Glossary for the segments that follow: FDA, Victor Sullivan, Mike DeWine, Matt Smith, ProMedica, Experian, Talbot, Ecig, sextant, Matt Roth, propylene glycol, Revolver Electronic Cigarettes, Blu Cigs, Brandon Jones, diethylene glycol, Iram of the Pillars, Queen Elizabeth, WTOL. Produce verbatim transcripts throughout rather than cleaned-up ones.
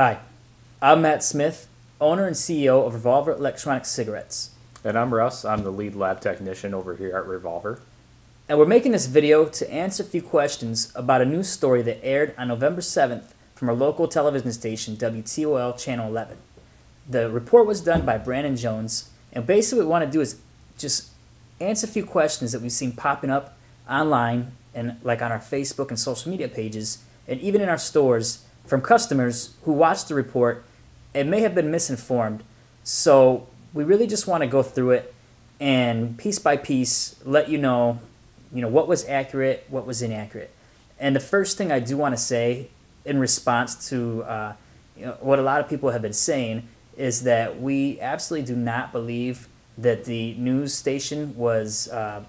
Hi, I'm Matt Smith, owner and C E O of Revolver Electronic Cigarettes. And I'm Russ. I'm the lead lab technician over here at Revolver. And we're making this video to answer a few questions about a news story that aired on November seventh from our local television station, W T O L Channel eleven. The report was done by Brandon Jones, and basically what we want to do is just answer a few questions that we've seen popping up online and like on our Facebook and social media pages, and even in our stores, from customers who watched the report and may have been misinformed. So we really just want to go through it and piece by piece let you know, you know, what was accurate, what was inaccurate. And the first thing I do want to say in response to uh, you know, what a lot of people have been saying is that we absolutely do not believe that the news station was uh,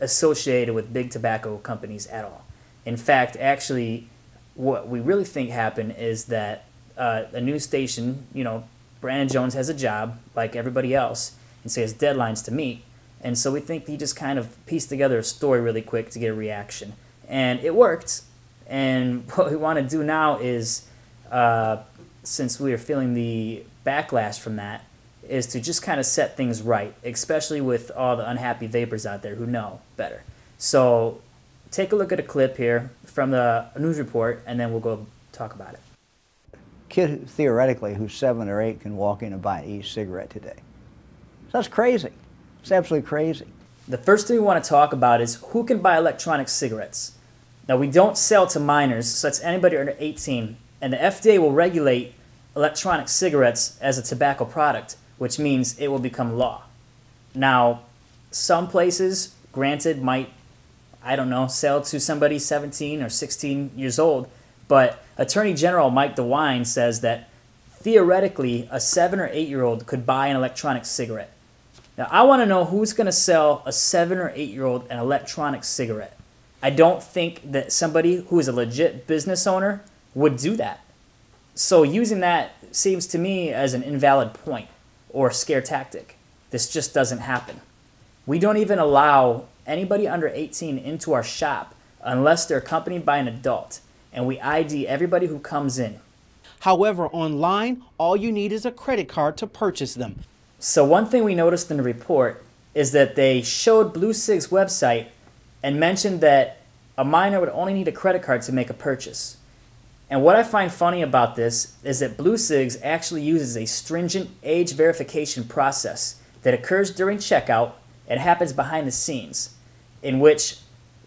associated with big tobacco companies at all. In fact, actually, what we really think happened is that uh, a news station, you know, Brandon Jones has a job like everybody else, and so he has deadlines to meet. And so we think he just kind of pieced together a story really quick to get a reaction. And it worked. And what we want to do now is, uh, since we are feeling the backlash from that, is to just kind of set things right, especially with all the unhappy vapors out there who know better. So take a look at a clip here from the news report, and then we'll go talk about it. Kid, who, theoretically, who's seven or eight can walk in and buy an e-cigarette today. So that's crazy. It's absolutely crazy. The first thing we want to talk about is who can buy electronic cigarettes. Now, we don't sell to minors, so that's anybody under eighteen, and the F D A will regulate electronic cigarettes as a tobacco product, which means it will become law. Now, some places, granted, might, I don't know, sell to somebody seventeen or sixteen years old, but Attorney General Mike DeWine says that theoretically a seven or eight year old could buy an electronic cigarette. Now, I want to know who's going to sell a seven or eight year old an electronic cigarette. I don't think that somebody who is a legit business owner would do that. So using that seems to me as an invalid point or scare tactic. This just doesn't happen. We don't even allow anybody under eighteen into our shop unless they're accompanied by an adult, and we I D everybody who comes in. However, online, all you need is a credit card to purchase them. So one thing we noticed in the report is that they showed Blu Cigs website and mentioned that a minor would only need a credit card to make a purchase. And what I find funny about this is that Blu Cigs actually uses a stringent age verification process that occurs during checkout. It happens behind the scenes, in which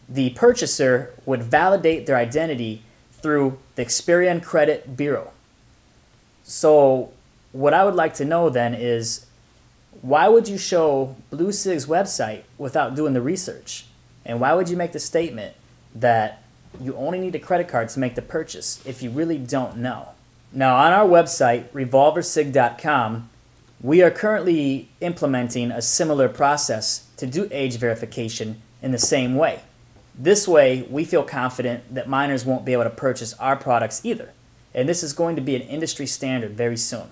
the purchaser would validate their identity through the Experian Credit Bureau. So what I would like to know then is, why would you show Blu Cigs website without doing the research? And why would you make the statement that you only need a credit card to make the purchase if you really don't know? Now, on our website, revolver sig dot com, we are currently implementing a similar process to do age verification in the same way. This way, we feel confident that minors won't be able to purchase our products either. And this is going to be an industry standard very soon.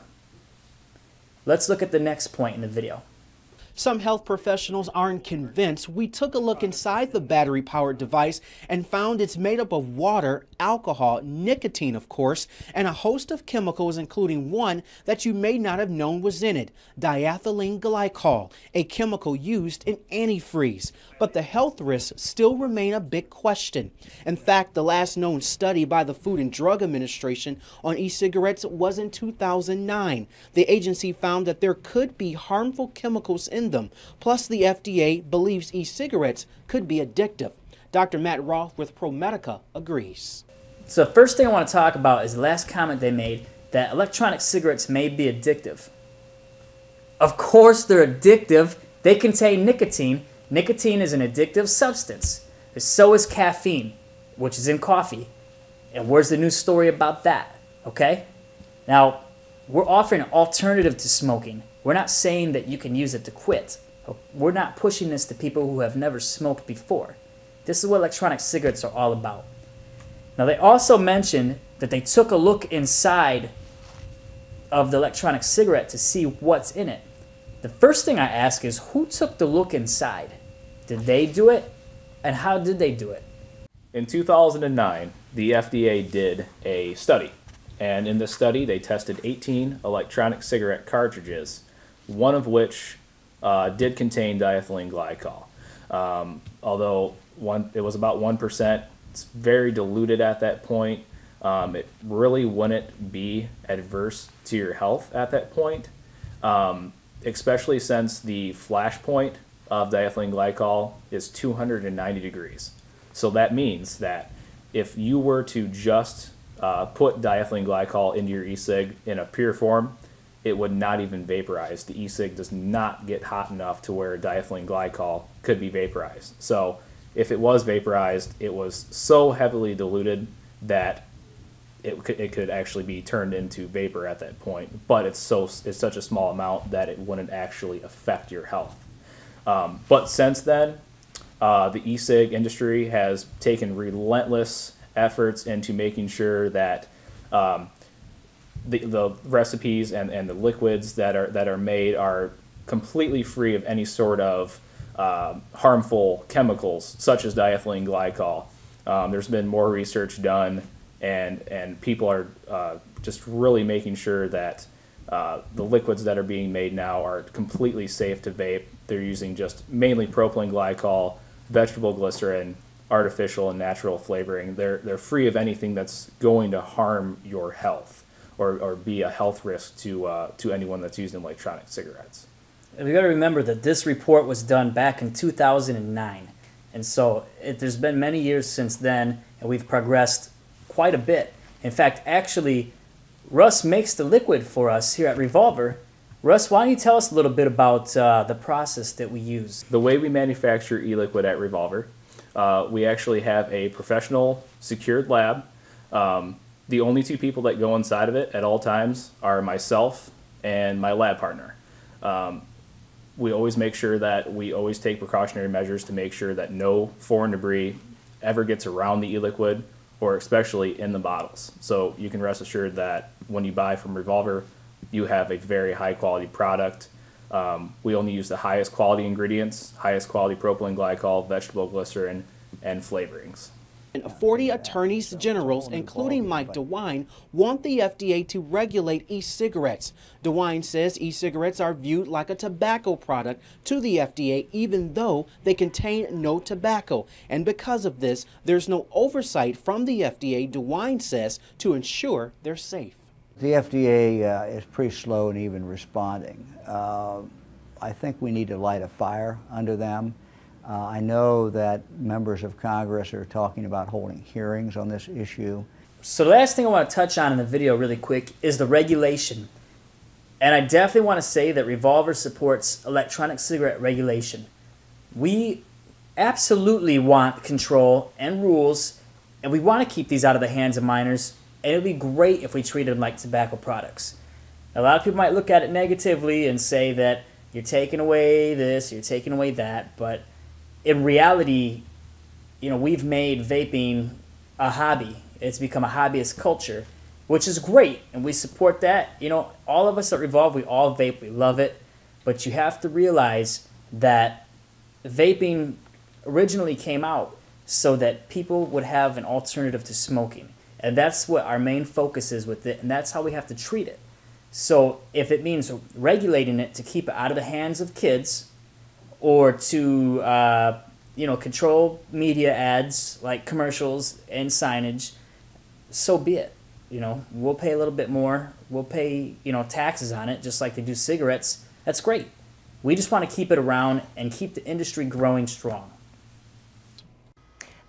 Let's look at the next point in the video. Some health professionals aren't convinced. We took a look inside the battery-powered device and found it's made up of water, alcohol, nicotine, of course, and a host of chemicals, including one that you may not have known was in it, diethylene glycol, a chemical used in antifreeze. But the health risks still remain a big question. In fact, the last known study by the Food and Drug Administration on e-cigarettes was in two thousand nine. The agency found that there could be harmful chemicals in them. Plus, the F D A believes e-cigarettes could be addictive. Doctor Matt Roth with ProMedica agrees. So the first thing I want to talk about is the last comment they made, that electronic cigarettes may be addictive. Of course they're addictive. They contain nicotine. Nicotine is an addictive substance. So is caffeine, which is in coffee. And where's the news story about that? Okay? Now, we're offering an alternative to smoking. We're not saying that you can use it to quit. We're not pushing this to people who have never smoked before. This is what electronic cigarettes are all about. Now, they also mentioned that they took a look inside of the electronic cigarette to see what's in it. The first thing I ask is, who took the look inside? Did they do it? And how did they do it? In two thousand nine, the F D A did a study, And in this study, they tested eighteen electronic cigarette cartridges, one of which uh, did contain diethylene glycol. Um, although one, it was about one percent, it's very diluted at that point. Um, it really wouldn't be adverse to your health at that point, um, especially since the flash point of diethylene glycol is two hundred ninety degrees. So that means that if you were to just uh, put diethylene glycol into your e-cig in a pure form, it would not even vaporize. The e-cig does not get hot enough to where diethylene glycol could be vaporized. So if it was vaporized, it was so heavily diluted that it could, it could actually be turned into vapor at that point. But it's, so, it's such a small amount that it wouldn't actually affect your health. Um, but since then, uh, the e-cig industry has taken relentless efforts into making sure that um, the, the recipes and, and the liquids that are, that are made are completely free of any sort of uh, harmful chemicals, such as diethylene glycol. Um, there's been more research done, and, and people are uh, just really making sure that Uh, the liquids that are being made now are completely safe to vape. They're using just mainly propylene glycol, vegetable glycerin, artificial and natural flavoring. They're, they're free of anything that's going to harm your health or, or be a health risk to, uh, to anyone that's using electronic cigarettes. And we got to remember that this report was done back in two thousand nine. And so it, there's been many years since then, and we've progressed quite a bit. In fact, actually, Russ makes the liquid for us here at Revolver. Russ, why don't you tell us a little bit about uh, the process that we use? The way we manufacture e-liquid at Revolver, uh, we actually have a professional secured lab. Um, the only two people that go inside of it at all times are myself and my lab partner. Um, we always make sure that we always take precautionary measures to make sure that no foreign debris ever gets around the e-liquid, or especially in the bottles. So you can rest assured that when you buy from Revolver, you have a very high quality product. Um, we only use the highest quality ingredients, highest quality propylene glycol, vegetable glycerin, and flavorings. forty attorneys generals, including Mike DeWine, want the F D A to regulate e-cigarettes. DeWine says e-cigarettes are viewed like a tobacco product to the F D A, even though they contain no tobacco. And because of this, there's no oversight from the F D A, DeWine says, to ensure they're safe. The F D A uh, is pretty slow in even responding. Uh, I think we need to light a fire under them. Uh, I know that members of Congress are talking about holding hearings on this issue. So the last thing I want to touch on in the video really quick is the regulation. And I definitely want to say that Revolver supports electronic cigarette regulation. We absolutely want control and rules, and we want to keep these out of the hands of minors, and it would be great if we treated them like tobacco products. A lot of people might look at it negatively and say that you're taking away this, you're taking away that, but in reality, you know, we've made vaping a hobby. It's become a hobbyist culture, which is great, and we support that. You know, all of us at Revolve, we all vape, we love it, but you have to realize that vaping originally came out so that people would have an alternative to smoking, and that's what our main focus is with it, and that's how we have to treat it. So if it means regulating it to keep it out of the hands of kids, or to uh, you know, control media ads like commercials and signage, so be it. You know, we'll pay a little bit more. We'll pay, you know, taxes on it, just like they do cigarettes. That's great. We just want to keep it around and keep the industry growing strong.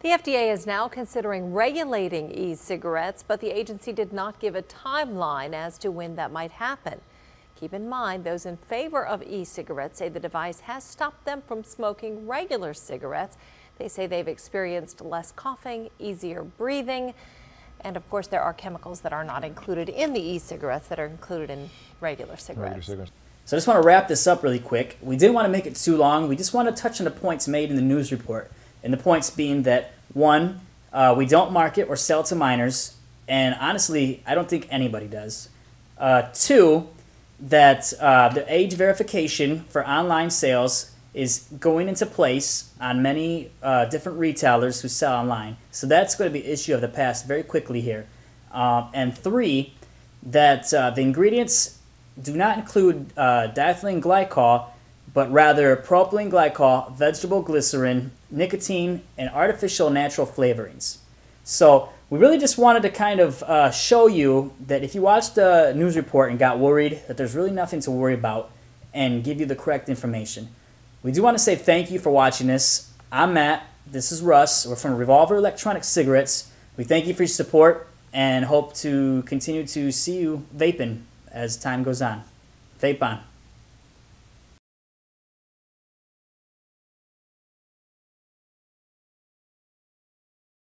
The F D A is now considering regulating e-cigarettes, but the agency did not give a timeline as to when that might happen. Keep in mind, those in favor of e-cigarettes say the device has stopped them from smoking regular cigarettes. They say they've experienced less coughing, easier breathing, and of course there are chemicals that are not included in the e-cigarettes that are included in regular cigarettes. regular cigarettes. So I just want to wrap this up really quick. We didn't want to make it too long. We just want to touch on the points made in the news report. And the points being that, one, uh, we don't market or sell to minors, and honestly, I don't think anybody does. Uh, two, that uh, the age verification for online sales is going into place on many uh, different retailers who sell online. So that's going to be an issue of the past very quickly here. Uh, and three, that uh, the ingredients do not include uh, diethylene glycol, but rather propylene glycol, vegetable glycerin, nicotine, and artificial natural flavorings. So we really just wanted to kind of uh, show you that if you watched the news report and got worried, that there's really nothing to worry about, and give you the correct information. We do want to say thank you for watching this. I'm Matt. This is Russ. We're from Revolver Electronic Cigarettes. We thank you for your support and hope to continue to see you vaping as time goes on. Vape on.